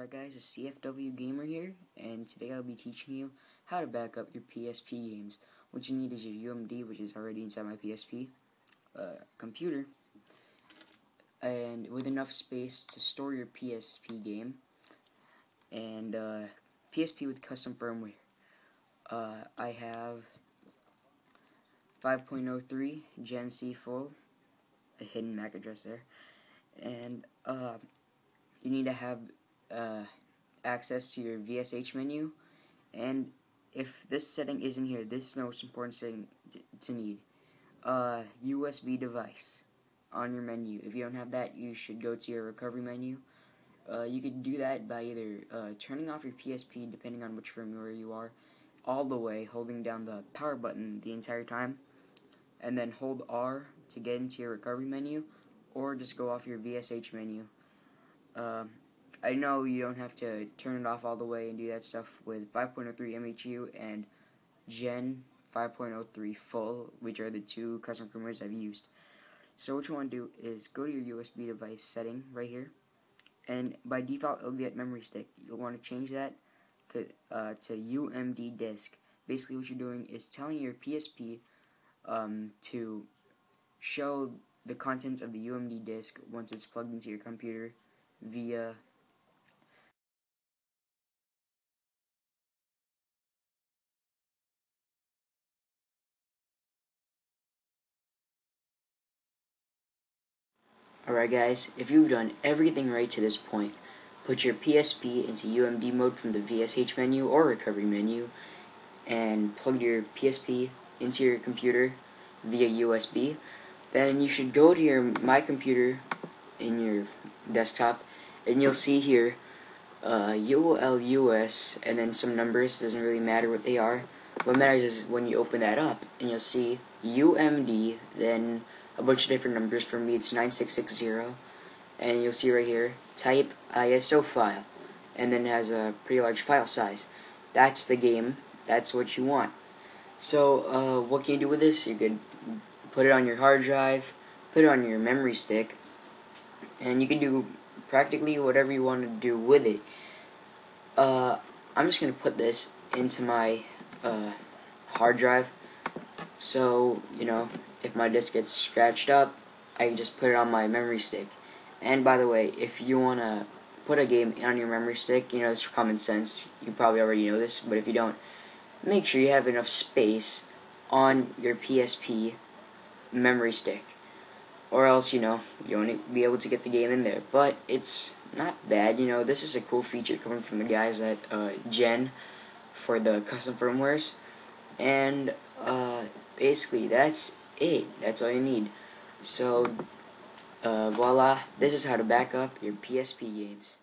Alright guys, it's CFW Gamer here, and today I'll be teaching you how to back up your PSP games. What you need is your UMD, which is already inside my PSP computer, and with enough space to store your PSP game, and PSP with custom firmware. I have 5.03 Gen C full, a hidden MAC address there, and you need to have access to your VSH menu, and if this setting isn't here, this is the most important setting to need. USB device on your menu. If you don't have that, you should go to your recovery menu. You could do that by either turning off your PSP, depending on which firmware you are, all the way, holding down the power button the entire time, and then hold R to get into your recovery menu, or just go off your VSH menu. I know you don't have to turn it off all the way and do that stuff with 5.03 MHU and Gen 5.03 full, which are the two custom firmwares I've used. So what you want to do is go to your USB device setting right here, and by default it'll be at Memory Stick. You'll want to change that to UMD disk. Basically what you're doing is telling your PSP to show the contents of the UMD disk once it's plugged into your computer via Alright guys, if you've done everything right to this point, put your PSP into UMD mode from the VSH menu or recovery menu, and plug your PSP into your computer via USB, then you should go to your My Computer in your desktop, and you'll see here ULUS and then some numbers. Doesn't really matter what they are. What matters is when you open that up, and you'll see UMD, then a bunch of different numbers. For me it's 9660, and you'll see right here, type ISO file, and then it has a pretty large file size. That's the game, that's what you want. So what can you do with this? You could put it on your hard drive, put it on your memory stick, and you can do practically whatever you want to do with it. I'm just going to put this into my hard drive, so, you know, if my disk gets scratched up, I can just put it on my memory stick. And by the way, if you want to put a game on your memory stick, you know, this is common sense, you probably already know this, but if you don't, make sure you have enough space on your PSP memory stick, or else, you know, you won't be able to get the game in there. But it's not bad, you know, this is a cool feature coming from the guys at Gen for the custom firmwares. And basically that's it, that's all you need. So voila, this is how to back up your PSP games.